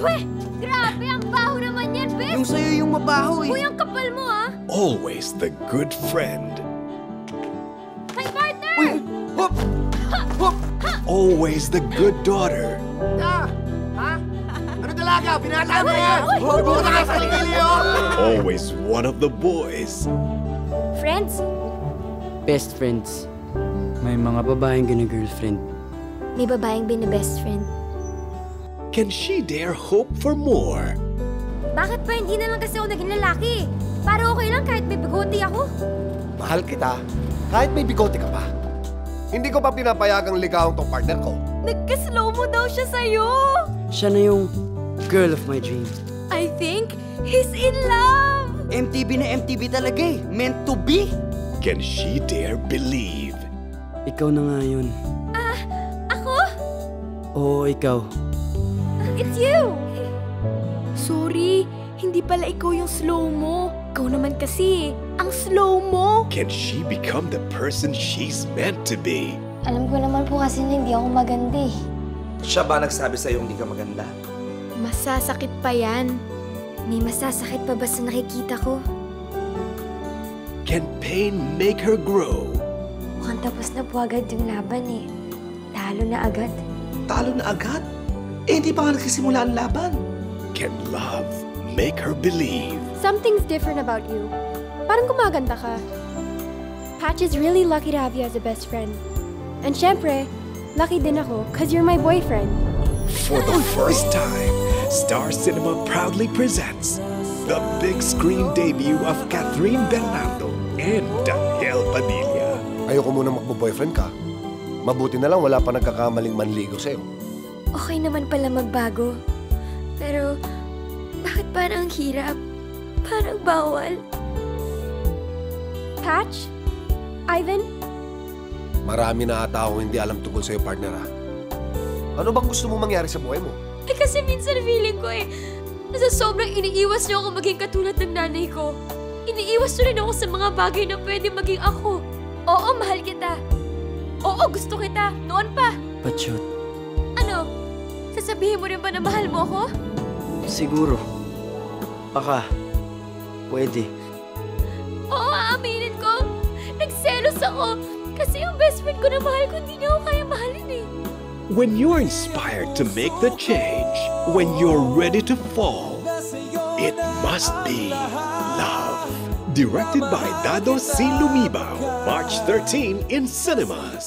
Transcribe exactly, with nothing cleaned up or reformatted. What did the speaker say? Weh! Grabe! Ang baho naman yan, Beth! Yung sa'yo yung mabaho eh! Uy, ang kapal mo ah! Always the good friend. Hey, partner! Uy! Hop! Hop! Always the good daughter. Ah! Ha? Ano talaga? Pinataan na yan! Huwag na sa ligilyo! Always one of the boys. Friends? Best friends. May mga babaeng gina-girlfriend. May babaeng bina-best friend. Can she dare hope for more? Bakit pa hindi na lang kasi ako naging lalaki? Para okay lang kahit may bigote ako. Mahal kita, kahit may bigote ka pa. Hindi ko pa pinapayagang ligawan tong partner ko. Nagka-slow mo daw siya sa'yo. Siya na yung girl of my dreams. I think he's in love. M T B na M T B talaga eh. Meant to be. Can she dare believe? Ikaw na nga yun. Ah, uh, ako? Oo, ikaw. It's you! Sorry, hindi pala ikaw yung slow mo. Ikaw naman kasi, ang slow mo. Can she become the person she's meant to be? Alam ko naman po kasi na hindi ako maganda eh. Siya ba nagsabi sa'yo hindi ka maganda? Masasakit pa yan. May masasakit pa ba sa nakikita ko? Can pain make her grow? Mukhang tapos na po agad yung laban eh. Talo na agad. Talo na agad? Eh, di pa nga nagsisimula ang laban. Can love make her believe? Something's different about you. Parang gumaganda ka. Patch is really lucky to have you as a best friend. And syempre, lucky din ako because you're my boyfriend. For the first time, Star Cinema proudly presents the big screen debut of Kathryn Bernardo and Daniel Padilla. Ayoko muna magbo-boyfriend ka. Mabuti na lang wala pa nagkakamaling manligo sa'yo. Okay naman pala magbago. Pero, bakit parang hirap? Parang bawal. Patch? Ivan? Marami na ata ako hindi alam tungkol sa'yo, partner, ha? Ano bang gusto mo mangyari sa buhay mo? Eh kasi minsan feeling ko eh, nasa sobrang iniiwas niyo ako maging katulad ng nanay ko. Iniiwas niyo rin ako sa mga bagay na pwede maging ako. Oo, mahal kita. Oo, gusto kita. Noon pa. Patsyot. Ano? Sasabihin mo rin ba na mahal mo ako? Siguro. Baka. Pwede. Oo, aaminin ko. Nagselos ako. Kasi yung best friend ko na mahal ko, hindi niya ako kaya mahalin eh. When you're inspired to make the change, when you're ready to fall, it must be love. Directed by Dado Lumibao, March thirteenth in cinemas.